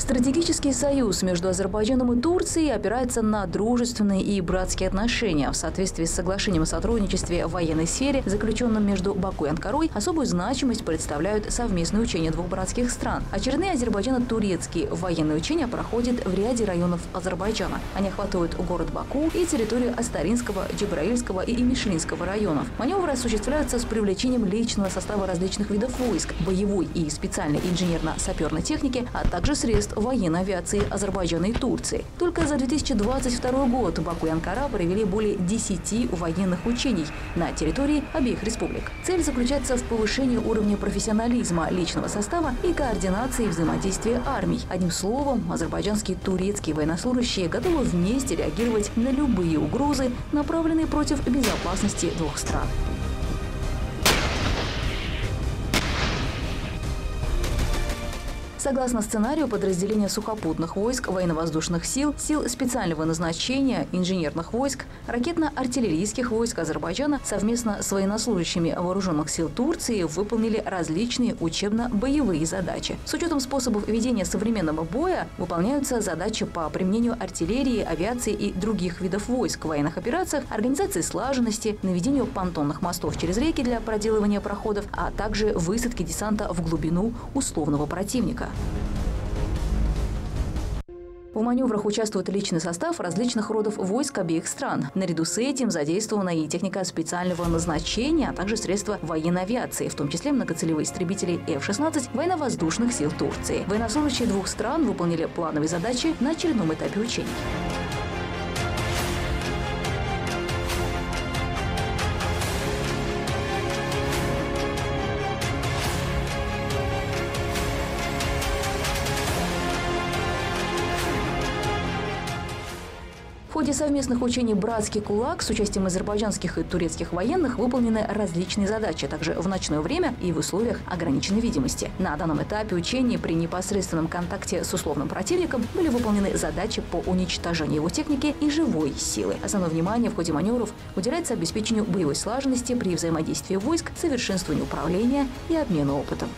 Стратегический союз между Азербайджаном и Турцией опирается на дружественные и братские отношения. В соответствии с соглашением о сотрудничестве в военной сфере, заключенным между Баку и Анкарой, особую значимость представляют совместные учения двух братских стран. Очередные азербайджано-турецкие военные учения проходят в ряде районов Азербайджана. Они охватывают город Баку и территорию Астаринского, Джебраильского и Мишлинского районов. Маневры осуществляются с привлечением личного состава различных видов войск, боевой и специальной инженерно-саперной техники, а также средств военной авиации Азербайджана и Турции. Только за 2022 год Баку и Анкара провели более 10 военных учений на территории обеих республик. Цель заключается в повышении уровня профессионализма личного состава и координации взаимодействия армий. Одним словом, азербайджанские и турецкие военнослужащие готовы вместе реагировать на любые угрозы, направленные против безопасности двух стран. Согласно сценарию, подразделения сухопутных войск, военно-воздушных сил, сил специального назначения, инженерных войск, ракетно-артиллерийских войск Азербайджана совместно с военнослужащими вооруженных сил Турции выполнили различные учебно-боевые задачи. С учетом способов ведения современного боя выполняются задачи по применению артиллерии, авиации и других видов войск в военных операциях, организации слаженности, наведению понтонных мостов через реки для проделывания проходов, а также высадки десанта в глубину условного противника. В маневрах участвует личный состав различных родов войск обеих стран. Наряду с этим задействована и техника специального назначения, а также средства военной авиации, в том числе многоцелевые истребители F-16 военно-воздушных сил Турции. Военнослужащие двух стран выполнили плановые задачи на очередном этапе учений. В ходе совместных учений «Братский кулак» с участием азербайджанских и турецких военных выполнены различные задачи, также в ночное время и в условиях ограниченной видимости. На данном этапе учений при непосредственном контакте с условным противником были выполнены задачи по уничтожению его техники и живой силы. Основное внимание в ходе маневров уделяется обеспечению боевой слаженности при взаимодействии войск, совершенствованию управления и обмену опытом.